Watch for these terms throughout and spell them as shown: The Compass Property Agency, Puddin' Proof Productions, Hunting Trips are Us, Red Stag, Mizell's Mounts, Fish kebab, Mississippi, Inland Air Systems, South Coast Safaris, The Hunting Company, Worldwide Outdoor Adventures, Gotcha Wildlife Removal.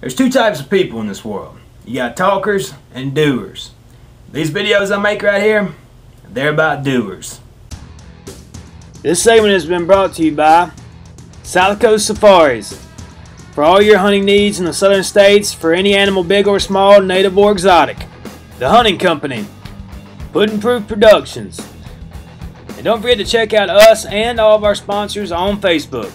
There's two types of people in this world. You got talkers and doers. These videos I make right here, they're about doers. This segment has been brought to you by South Coast Safaris. For all your hunting needs in the southern states, for any animal big or small, native or exotic. The Hunting Company. Puddin' Proof Productions. And don't forget to check out us and all of our sponsors on Facebook.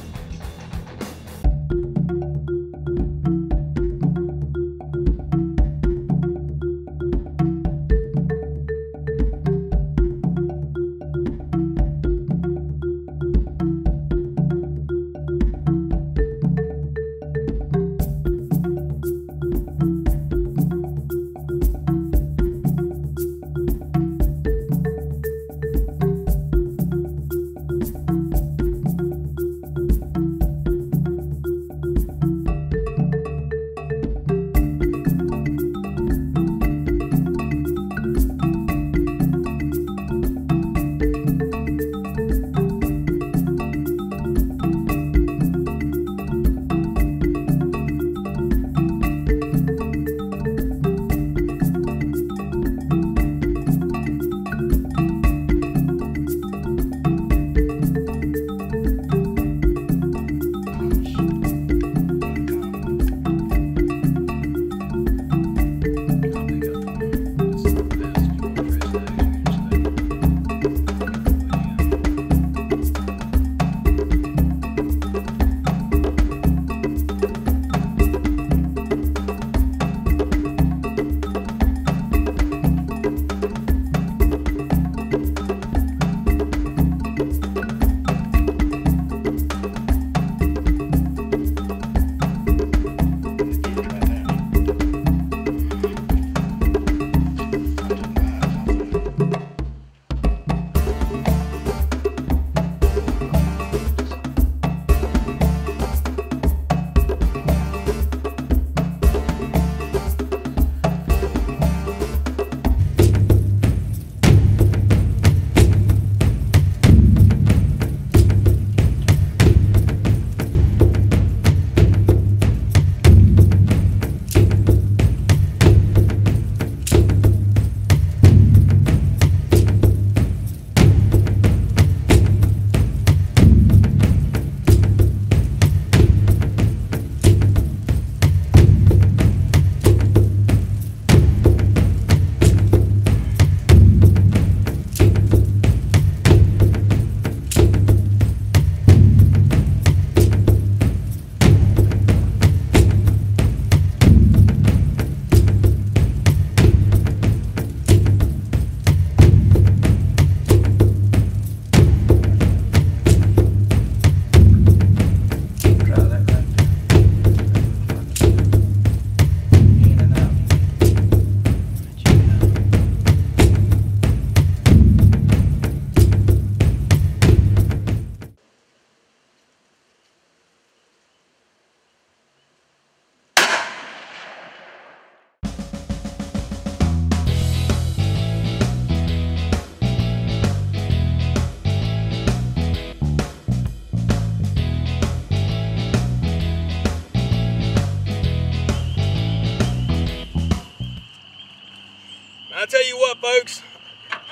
I tell you what, folks,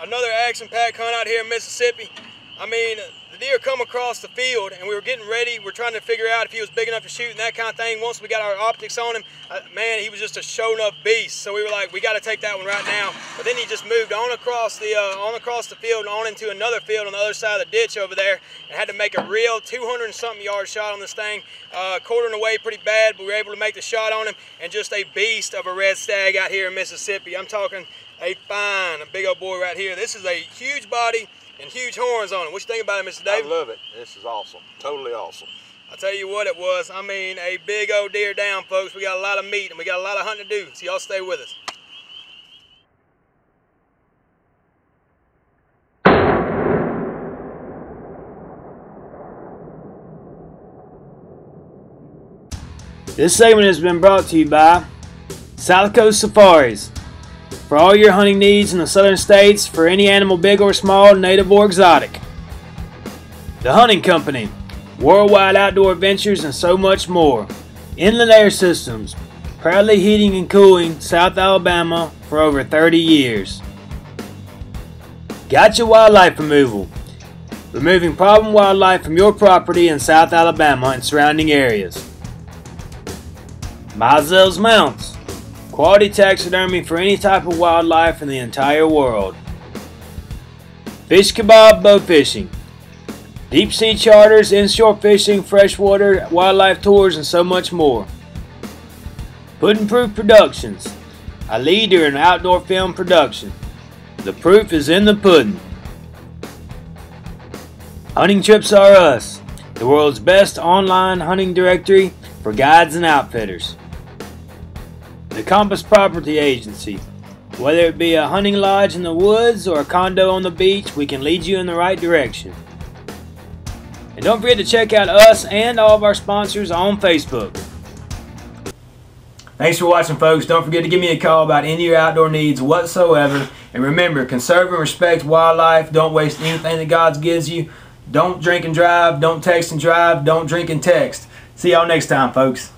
another action-packed hunt out here in Mississippi. I mean, the deer come across the field, and we were getting ready. We're trying to figure out if he was big enough to shoot and that kind of thing. Once we got our optics on him, man, he was just a show-enough beast. So we were like, we got to take that one right now. But then he just moved on across the field and on into another field on the other side of the ditch over there, and had to make a real 200-something-yard shot on this thing, quartering away pretty bad. But we were able to make the shot on him, and just a beast of a red stag out here in Mississippi. I'm talking. A big old boy right here. This is a huge body and huge horns on it. What you think about it, Mr. David? I love it. This is awesome. Totally awesome. I tell you what it was. I mean, a big old deer down, folks. We got a lot of meat and we got a lot of hunting to do. So y'all stay with us. This segment has been brought to you by South Coast Safaris. For all your hunting needs in the southern states, for any animal big or small, native or exotic. The Hunting Company, Worldwide Outdoor Adventures, and so much more. Inland Air Systems, proudly heating and cooling South Alabama for over 30 years. Gotcha Wildlife Removal. Removing problem wildlife from your property in South Alabama and surrounding areas. Mizell's Mounts. Quality taxidermy for any type of wildlife in the entire world. Fish Kebab Bow Fishing. Deep sea charters, inshore fishing, freshwater, wildlife tours, and so much more. Puddin' Proof Productions. A leader in outdoor film production. The proof is in the pudding. Hunting Trips Are Us, the world's best online hunting directory for guides and outfitters. The Compass Property Agency. Whether it be a hunting lodge in the woods or a condo on the beach, we can lead you in the right direction. And don't forget to check out us and all of our sponsors on Facebook. Thanks for watching, folks. Don't forget to give me a call about any of your outdoor needs whatsoever. And remember, conserve and respect wildlife. Don't waste anything that God gives you. Don't drink and drive. Don't text and drive. Don't drink and text. See y'all next time, folks.